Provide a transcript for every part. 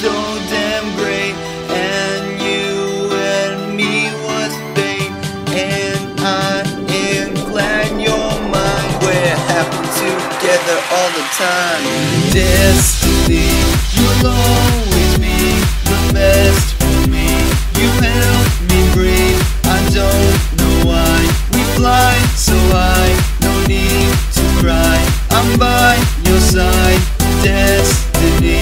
So damn great, and you and me was fate, and I am glad you're mine. We're happy together all the time. Destiny, you'll always be the best for me. You help me breathe, I don't know why. We fly so high, no need to cry. I'm by your side, destiny.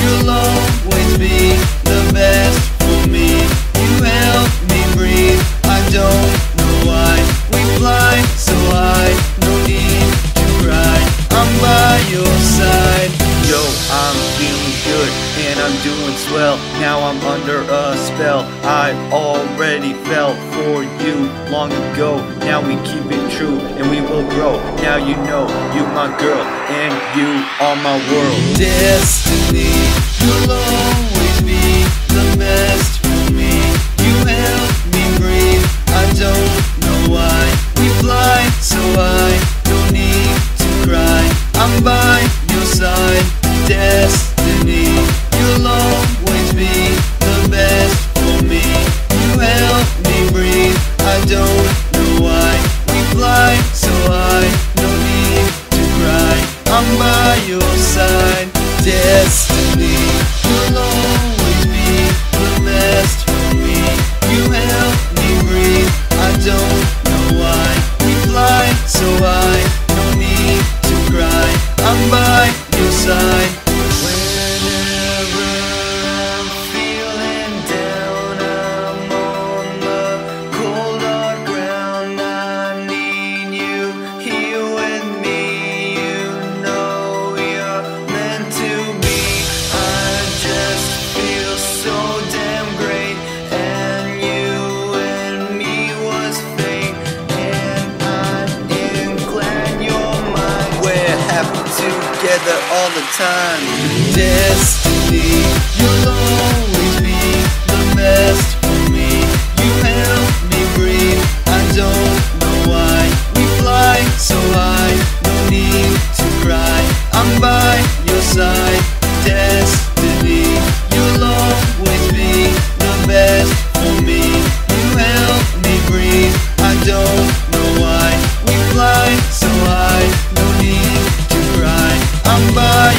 You'll always be the best for me. You help me breathe, I don't know why. We fly so high, no need to cry. I'm by your side. Yo, I'm feeling good and I'm doing swell. Now I'm under a spell. I already fell for you long ago. Now we keep it true and we will grow. Now you know you my girl and you are my world. Destiny, you'll always be the best for me. You help me breathe, I don't know why. We fly so high, no need to cry. I'm by your side, destiny. You'll always be the best for me. You help me breathe, I don't know why. We fly so high, no need to cry. I'm by your side, destiny. You'll always be the best for me. You help me breathe, I don't know why. We fly so high, no need to cry. I'm by your side. Whenever I'm feeling down, I'm on the cold hard ground. I need you here with me. You know you're meant to be. I just feel so damn great, and you and me was fate, and I'm glad you're mine. We're happy together all the time. Destiny, you'll always be the best for me. You help me breathe, I don't know why. We fly so high, no need to cry. I'm by your side, destiny. You'll always be the best for me. You help me breathe, I don't know why. We fly so high, no need to cry. I'm by